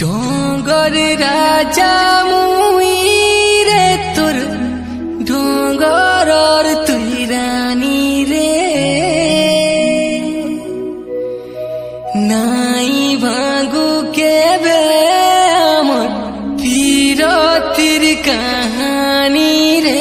डोंगर राजा मुई रे तुर डोंगर और तुई रानी रे नाई भांगू के बे अमर तीरो तीर कहानी रे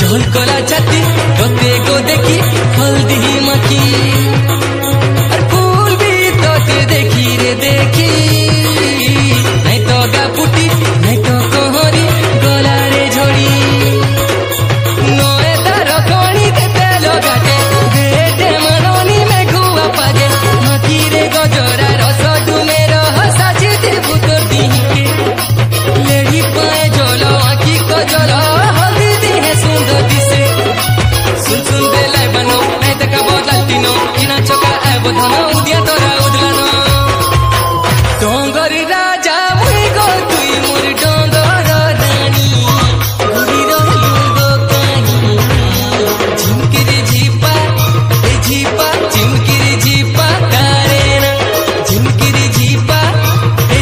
झलकला छाती तोते को देखी हल्दी मखी और फूल भी तोते देखी रे देखी नहीं तो गापुटी नहीं तो कोहरी गला रे झोड़ी नोए तारो कोणी ते तेलो गाटे बेटे मनोनी में गुआ पागे मखी रे गजरा रसो डुमे रहो साची ते पुतर दीके लेडी पाए जलो आखी को जलो डोंगर राजा मुई गो तुई मोर डोंगर रानी झिमकिरी झीपा तारे ना झिमकिरी झीपा तारे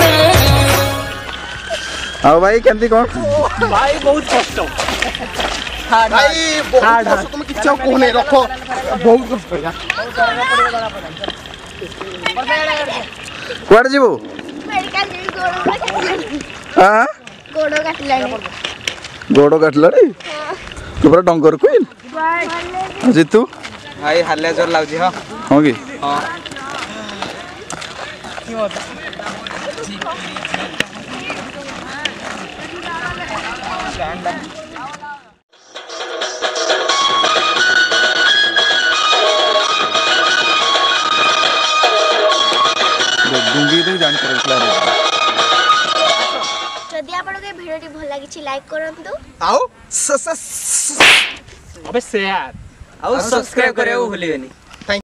ना आओ भाई केमती कौन भाई बहुत कष्ट हां भाई बहुत कष्ट तुम किच्चा कोने रखो बहुत कष्ट पड़ेगा कोड जीवो मेडिकल जी गोडो काटलानी हां तोरा डंगर कोइन अजी तू भाई हल्ले जोर लाउ जी हां हो की हां की होता and डुंगी तो जान कर क्लियर है। यदि आपन के वीडियो टी भल लागिछि लाइक करंतु आओ अबे शेयर आओ सब्सक्राइब करे भूलिबेनी।